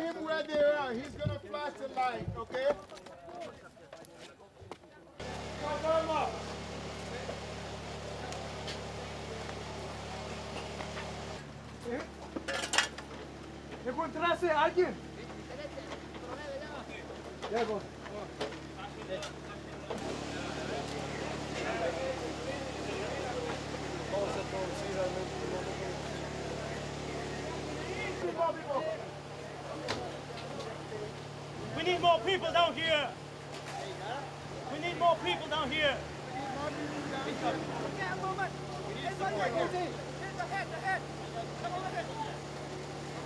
tell him where they are. He's going to flash the light, okay? Come up. ¿Encontraste a alguien? Llego. We need more people down here. We need more people down here. Okay, a moment. It's ahead. Come on, ahead.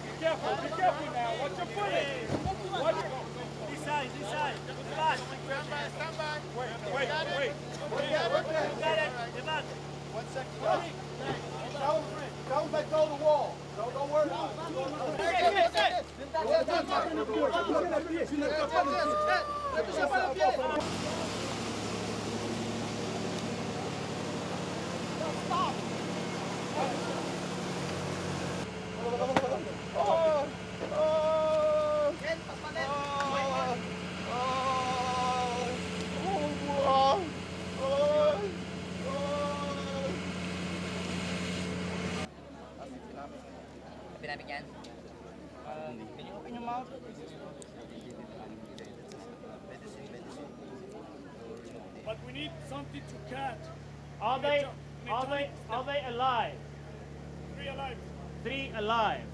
Be careful now. Watch your footing. This side. Stand by. Wait. You got it. 1 second. Don't let go of the wall. Don't worry about it. Stop. Again. Can you open your mouth? But we need something to cut. Are they alive? Three alive.